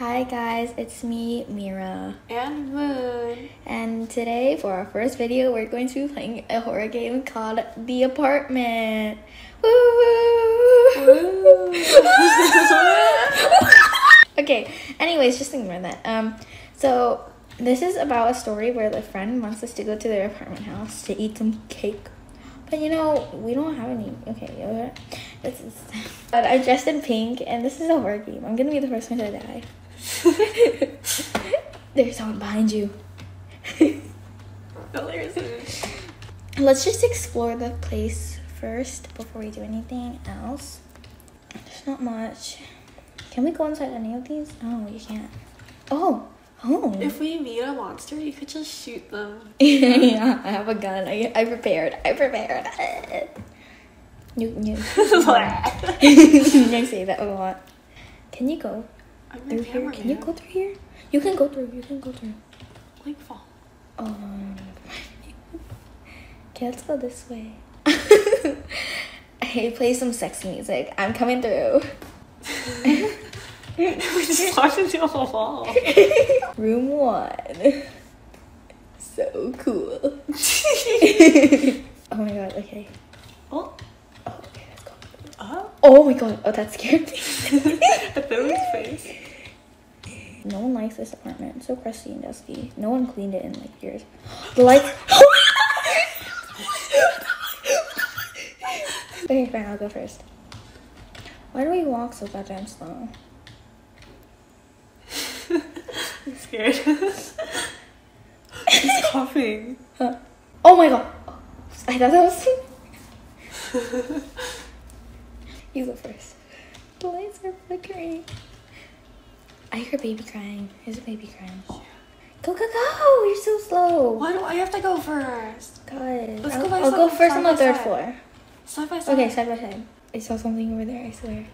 Hi guys, it's me, Mira. And Moon. And today, for our first video, we're going to be playing a horror game called The Apartment. Woo! Woo. Okay, anyways, just ignore that. So this is about a story where the friend wants us to go to their apartment house to eat some cake. But you know, we don't have any. Okay, but I'm dressed in pink, and this is a horror game. I'm gonna be the first one to die. There's someone behind you. Hilarious. Let's just explore the place first before we do anything else. There's not much. Can we go inside any of these? Oh, you can't. Oh. If we meet a monster, you could just shoot them. Yeah, I have a gun. I prepared. You I say that a lot. Can you go through here? Can you go through here? You can go through. Like fall. Okay, let's go this way. Hey, play some sexy music. I'm coming through. We just walked into a wall. Room 1. So cool. Oh my god, okay. Oh, okay, let's go. Oh my god, that scared me. I threw his face. No one likes this apartment. It's so crusty and dusty. No one cleaned it in like years. The lights. Okay, fine, I'll go first. Why do we walk so goddamn slow? I'm scared. He's coughing. Huh. Oh my god. I thought that was him. You go first. The lights are flickering. I hear baby crying. There's a baby crying. Yeah. Go. You're so slow. Why do I have to go first? God. Let's I'll go first on the third floor. Side by side. Okay, side by side. I saw something over there, I swear.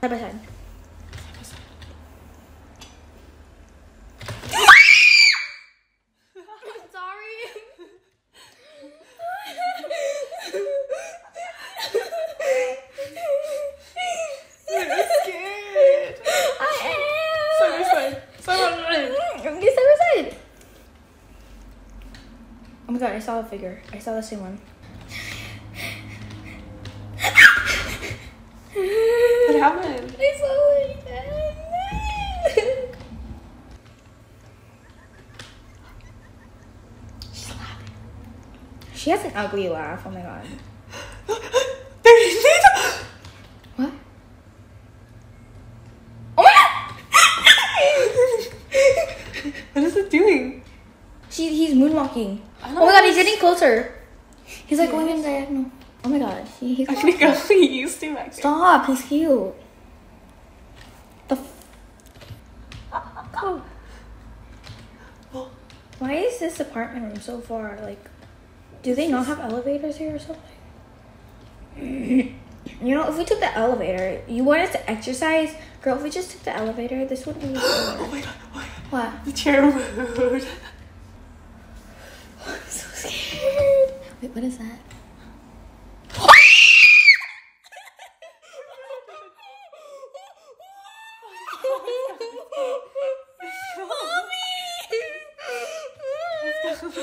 Side by side. Oh my god, I saw a figure. I saw the same one. What happened? I saw it again. She's laughing. She has an ugly laugh. Oh my god. What? Oh my god! What is it doing? He's moonwalking. Oh my god, he's getting closer. He's like going in diagonal. Oh my god, he's actually going used to actually. Stop, he's cute. Why is this apartment room so far? Like, do they not have elevators here or something? You know, if we took the elevator, you want us to exercise? Girl, if we just took the elevator, this wouldn't be. Oh my god, what? The chair moved. I'm so scared. Wait, what is that? Mommy! Let's go. Stop.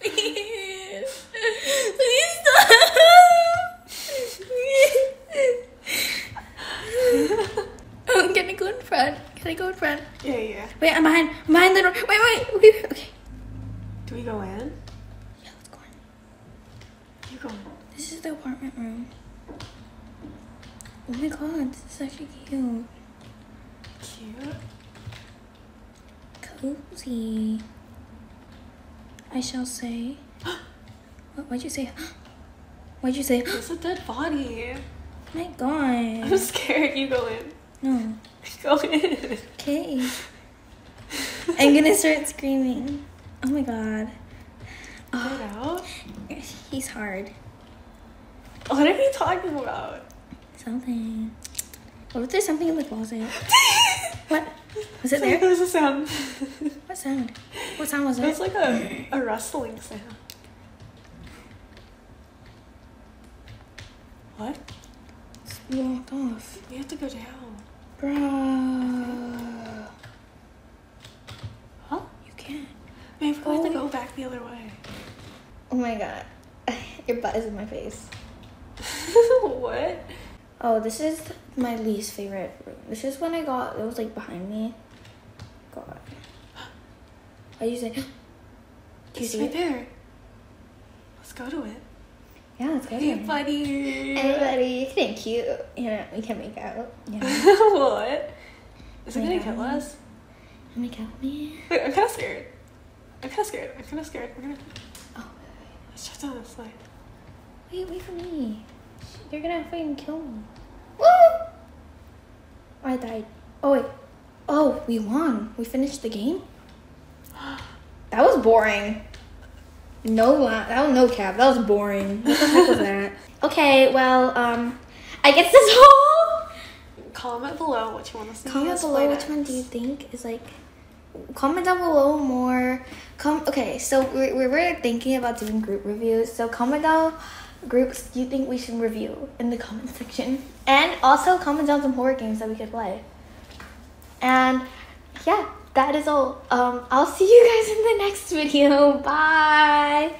Please stop. Oh, can I go in front? Can I go in front? Yeah. Wait, I'm behind. I'm behind the door. Wait. Okay. Do we go in? Yeah, let's go in. You go in. This is the apartment room. Oh my god, this is actually cute. Cute? Cozy. I shall say. What? Why'd you say? Why'd you say? It's a dead body. Oh my god. I'm scared. You go in. No. Go in. Okay. I'm gonna start screaming. Oh my god. Oh, he's hard. What are you talking about? Something. What if there's something in the closet? What? Was it there? There's a sound. What sound? What sound was it? It's like a rustling sound. What? You walked off. You have to go down. Bruh. Huh? You can't. Babe, we have to go back the other way. Oh my god. Your butt is in my face. What? Oh, this is my least favorite room. This is when I got, it was like behind me. God. I used it. It's right there. Let's go to it. Yeah, let's go. Hey, buddy. Hey, buddy. Thank you. You know, we can make out. You know. What? Is it gonna kill us? I'm gonna kill me. Wait, I'm kind of scared. We're gonna. Oh. Let's just down the slide. Wait, wait for me. You're gonna fucking kill me. Woo! I died. Oh wait. Oh, we won. We finished the game. That was boring. No line. That was no cap. That was boring. What the heck was that? Okay, well, I guess this whole. Comment below what you want to see. Comment below which one do you think is like. Comment down below more. Okay, so we were thinking about doing group reviews. So comment down groups you think we should review in the comment section, and also comment down some horror games that we could play. And yeah. That is all. I'll see you guys in the next video. Bye!